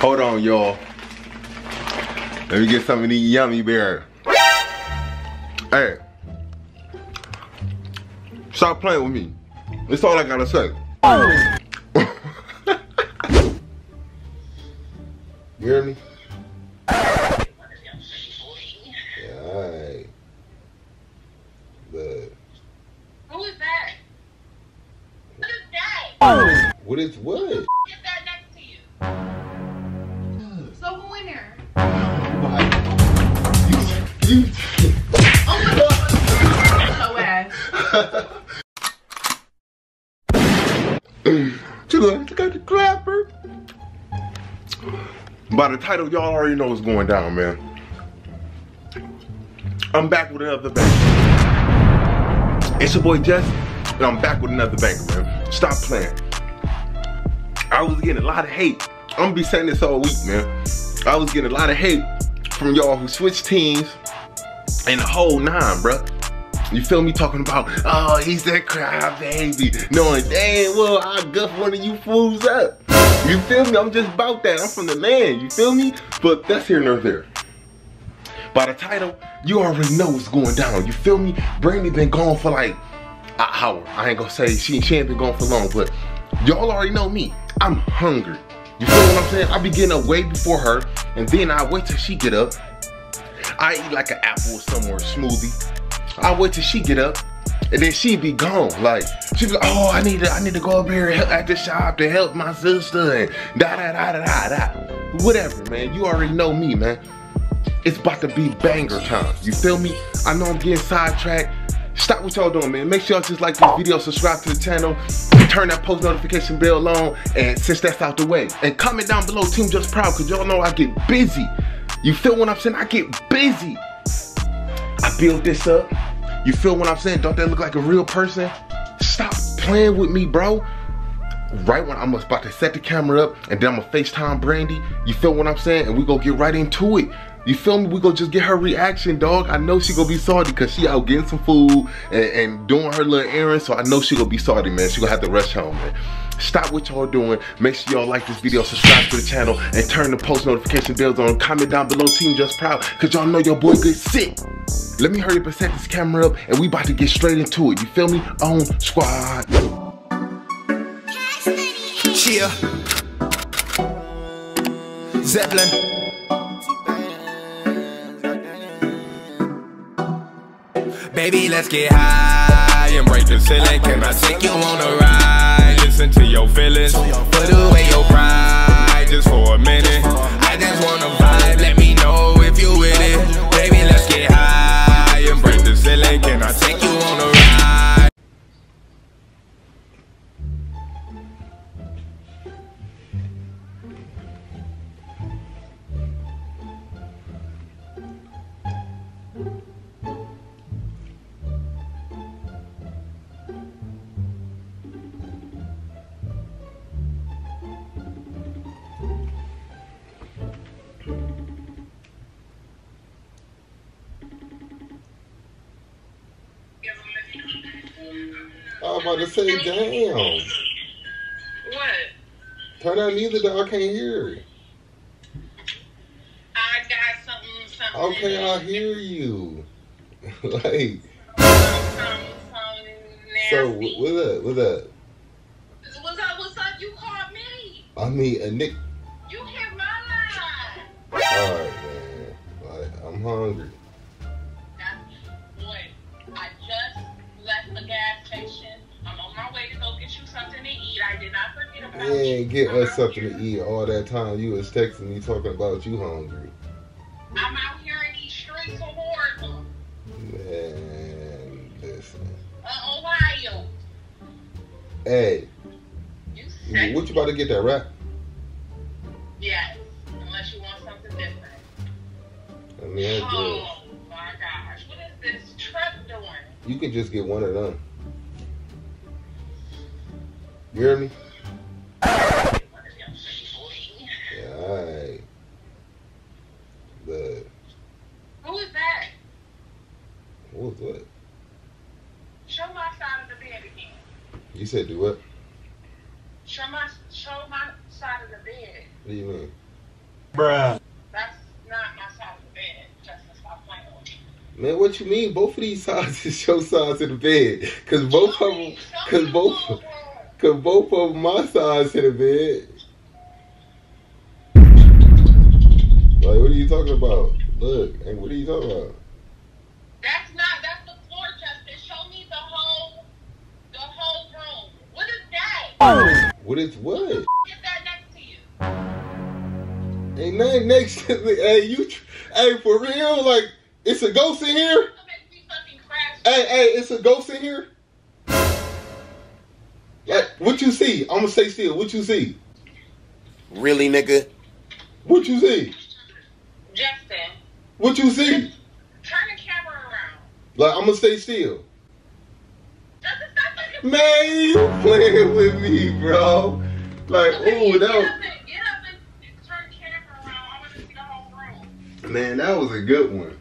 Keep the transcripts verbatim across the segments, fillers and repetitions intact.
Hold on, y'all. Let me get some of these yummy bears. Hey. Stop playing with me. That's all I gotta say. Oh. You hear me? Yeah, alright. But who is that? What is that? Oh. What is what? What the f is that next to you? So who in there? You, you, oh my god. So ass. You look at the clapper. By the title, y'all already know what's going down, man. I'm back with another banger. It's your boy Jess, and I'm back with another banger, man. Stop playing. I was getting a lot of hate. I'm gonna be saying this all week, man. I was getting a lot of hate from y'all who switched teams and the whole nine, bruh. You feel me talking about, oh, he's that cry baby, knowing damn well I guff one of you fools up. You feel me? I'm just about that. I'm from the land. You feel me? But that's here nor there. By the title, you already know what's going down. You feel me? Brandy been gone for like an hour. I ain't gonna say she, she ain't been gone for long, but y'all already know me. I'm hungry. You feel what I'm saying? I be getting up way before her, and then I wait till she get up. I eat like an apple or somewhere, smoothie. I wait till she get up. And then she be gone, like she be like, oh, I need to, I need to go up here and help at the shop to help my sister and da da da da da da. Whatever, man. You already know me, man. It's about to be banger time. You feel me? I know I'm getting sidetracked. Stop what y'all doing, man. Make sure y'all just like this video, subscribe to the channel, turn that post notification bell on, and since that's out the way, and comment down below Team Jusproud, cause y'all know I get busy. You feel what I'm saying? I get busy. I build this up. You feel what I'm saying? Don't that look like a real person? Stop playing with me, bro. Right when I'm about to set the camera up and then I'm gonna FaceTime Brandy. You feel what I'm saying? And we gonna get right into it. You feel me? We gonna just get her reaction, dog. I know she gonna be salty because she out getting some food and, and doing her little errands. So I know she gonna be salty, man. She gonna have to rush home, man. Stop what y'all doing. Make sure y'all like this video, subscribe to the channel, and turn the post notification bells on. Comment down below Team Jusproud, cause y'all know your boy good sick. Let me hurry up and set this camera up, and we about to get straight into it. You feel me? On squad. Cheer. Zeppelin. Baby, let's get high and break the ceiling. Can I take you on a ride? Listen to your feelings. Put away your pride just for a minute. I just wanna vibe. Let me know if you with it. Baby, let's get high. Can I take you on a ride? I was about to say, damn. What? Turn out music that I can't hear it. I got something, something. Okay, I hear you. Like. Um, so, what's up? What's up? What's up? What's up? You called me. I mean, a Nick. You hit my line. All right, man. All right, I'm hungry. You ain't get us something to eat all that time. You was texting me talking about you hungry. I'm out here in these streets of Oregon. Man, listen. Uh, Ohio. Hey. You what you about to get that rap? Yes. Unless you want something different. I mean, I oh my gosh. What is this truck doing? You can just get one of them. You hear me? What? Show my side of the bed again. You said do what? Show my show my side of the bed. What do you mean? Bruh. That's not my side of the bed. Justin, stop playing with me. Man, what you mean? Both of these sides is your sides of the bed. Cause both of them, cause both, cause both of them my sides of the bed. Like, what are you talking about? Look, and what are you talking about? That's not. That's the floor, Justin. Show me the whole, the whole room. What is that? Oh. What is what? What the f is that next to you? Ain't nothing next to me. Hey, you, hey, for real, like, it's a ghost in here? Hey, hey, it's a ghost in here? Like, what you see? I'm gonna stay still. What you see? Really, nigga? What you see? Justin. What you see? Turn the camera around. Like, I'm gonna stay still. Justin, stop looking. Man, you playing with me, bro. Like, ooh, that was... Man, that was a good one.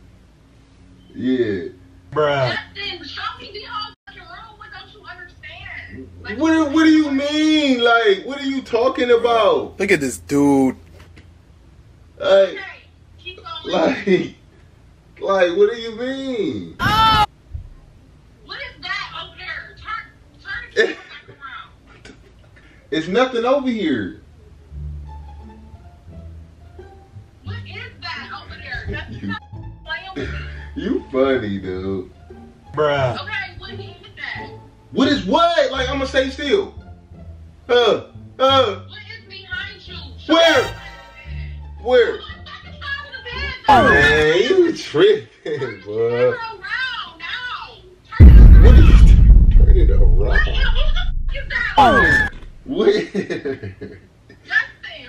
Yeah. Bruh. Justin, show me the whole fucking room. What don't you understand? Like, what, do, what do you mean? Like, what are you talking about? Look at this dude. Like, okay. Keep going. Like, like, what do you mean? Oh! What is that over there? Turn, turn it back around. It's nothing over here. You, you funny, dude. Bruh. Okay, what is that? What is what? Like, I'm gonna stay still. Uh, uh. What is behind you? Show Where? Where? Oh, man, you tripping, boy. Turn it around now. Turn it around. What is, turn it around. What the fuck is that? Oh. Where?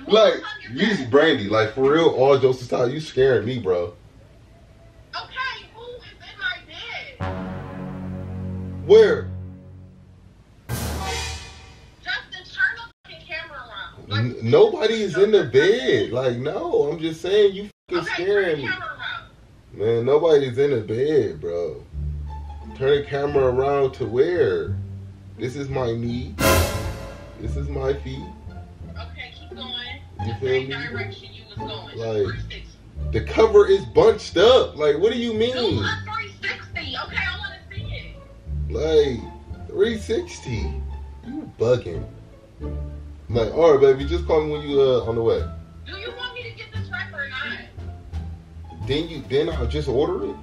Like, use Brandy. Like, for real, all jokes aside, you scaring me, bro. Okay, who is in my bed? Where? Justin, turn the fucking camera around. Like, N nobody is in the bed. Like, no, I'm just saying you fucking okay, scaring me. Man, nobody's in the bed, bro. Turn the camera around to where? This is my knee. This is my feet. Okay, keep going. You feel me? Direction you was going. Like, the cover is bunched up. Like, what do you mean? Dude, I'm three sixty. Okay, I want to see it. Like, three sixty. You bugging. Like, all right, baby, just call me when you uh on the way. Do you want me to get this wrap or not? Then you, then I'll just order it.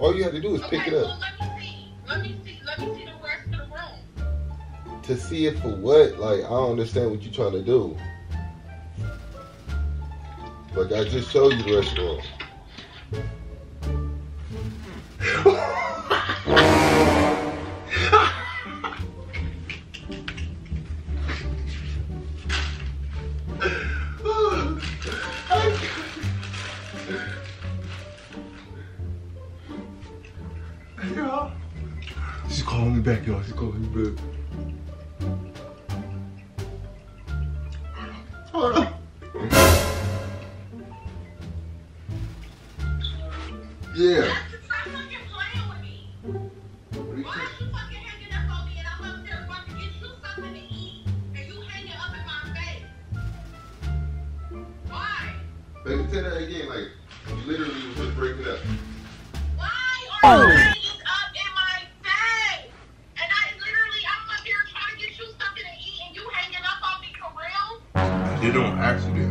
All you have to do is okay, pick it up. Well, let me see. Let me see. Let me see the rest of the room. To see it for what? Like, I don't understand what you're trying to do. Like, I just showed you the restaurant. She's calling me back, y'all. She's calling me back. Hold on. Hold on. Yeah. Justin, stop fucking playing with me. Why are you fucking hanging up on me and I'm up there about to get you something to eat and you hanging up in my face? Why? Baby, say that again. Like, you literally was just breaking up. Why are you hanging up in my face? And I literally, I'm up here trying to get you something to eat and you hanging up on me for real? I did on accident.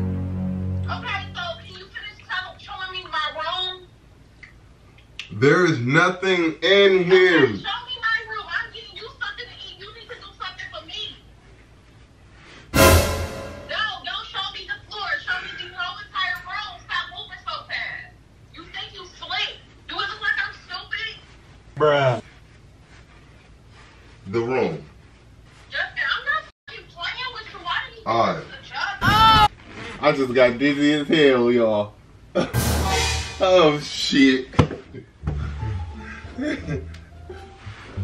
Okay, so can you finish telling, showing me my room? There is nothing in here. Okay, show me my room. I'm giving you something to eat. You need to do something for me. No, don't show me the floor. Show me the whole entire room. Stop moving so fast. You think you slick? Do it look like I'm stupid? Bruh. The room. Justin, I'm not fucking playing with you. Why do you All right. oh. I just got dizzy as hell, y'all. Oh, shit.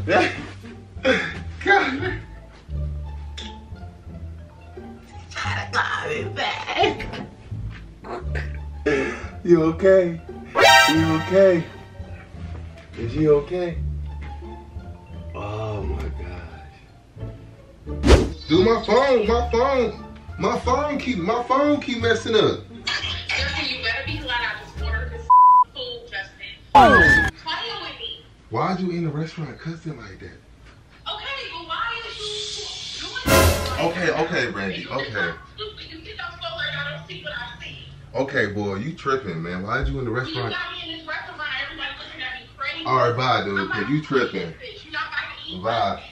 That, God. Gotta call me back. You okay? You okay? Is he okay? Oh my gosh. Dude, my phone, my phone, my phone keep, my phone keep messing up. Why'd you in the restaurant cussing like that? Okay, but why is you doing that? Okay, okay, Brandy, okay. You get up so like I don't see what I see. Okay, boy, you tripping, man. Why'd you in the restaurant? You got me in this restaurant, everybody looking at me crazy. All right, bye, dude, because you tripping. You're not about to eat. Bye.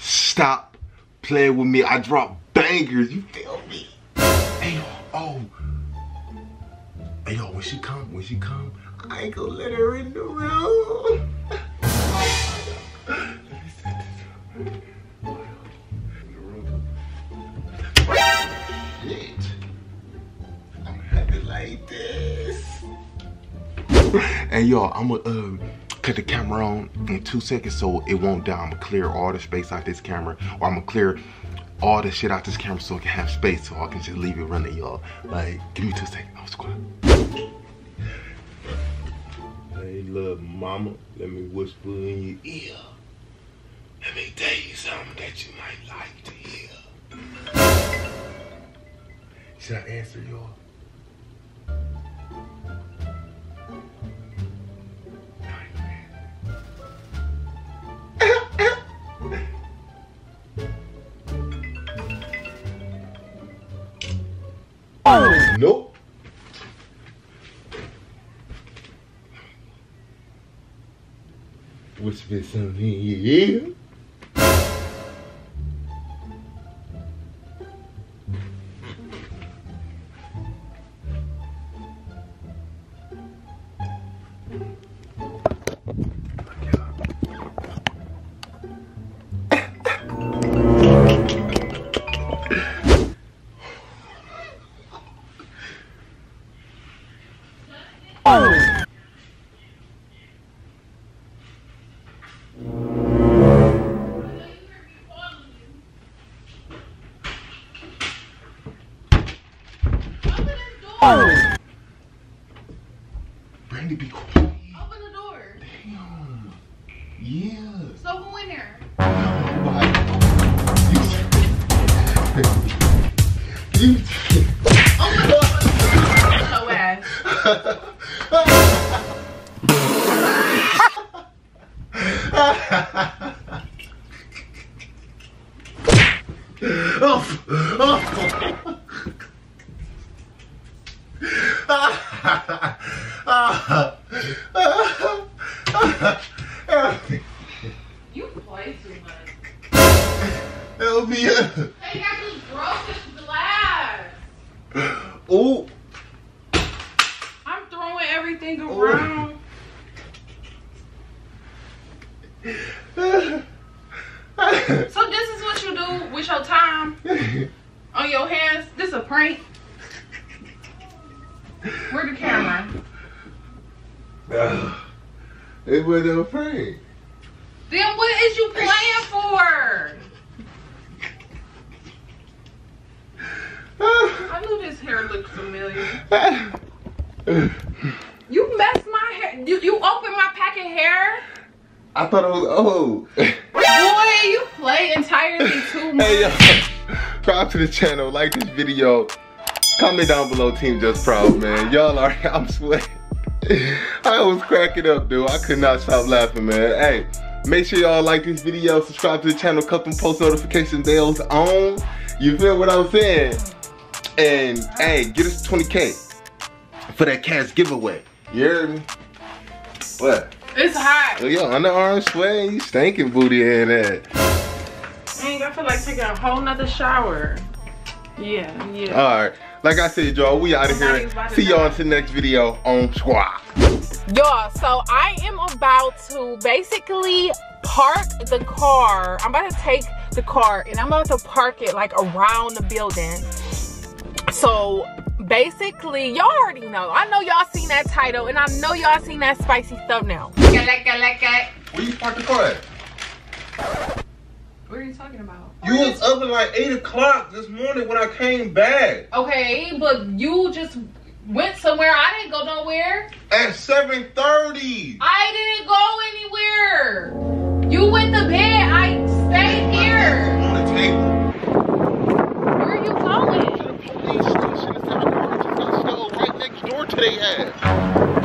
Stop playing with me. I drop bangers. You feel me? Hey, yo, oh. Hey, yo, when she come, when she come, I ain't gonna let her in the room. Let me set this up. Like this. And y'all, I'm gonna uh, cut the camera on in two seconds so it won't die. I'm gonna clear all the space out this camera, or I'm gonna clear all the shit out this camera so it can have space so I can just leave it running, y'all. Like, give me two seconds. I'm squatting. Hey, little mama, let me whisper in your ear. Let me tell you something that you might like to hear. Should I answer, y'all? Nope. Whisper something in your ear. Brandy, be quiet. Open the door. Damn. Yeah. So who in there? Nobody. You. You. Oh my God. Oh. Oh. You play too much. That'll be a. Hey, I just broke this glass. Oh. I'm throwing everything around. So this is what you do with your time on your hands. This a prank. Where the camera? Uh, it was a prank. Then what is you playing for? I knew this hair looked familiar. You messed my hair. You, you opened my packet hair? I thought it was old. Boy, you play entirely too much. Hey, yo. Subscribe to the channel. Like this video. Comment down below, Team Jusproud, man. Y'all are, I'm sweating. I was cracking up, dude. I could not stop laughing, man. Hey, make sure y'all like this video, subscribe to the channel, cut them post notification bells on. You feel what I'm saying? And hey, get us twenty K for that cash giveaway. You hear me? What? It's hot. Yo, underarm sweating, you stinking booty and that. Dang, I feel like taking a whole nother shower. Yeah, yeah. All right. Like I said, y'all, we out of here. See y'all until next video on Squad. Y'all, so I am about to basically park the car. I'm about to take the car and I'm about to park it like around the building. So basically, y'all already know. I know y'all seen that title and I know y'all seen that spicy thumbnail. Where you park the car at? What are you talking about? You was up at like eight o'clock this morning when I came back. Okay, but you just went somewhere. I didn't go nowhere. At seven thirty. I didn't go anywhere. You went to bed. I stayed here. they ass.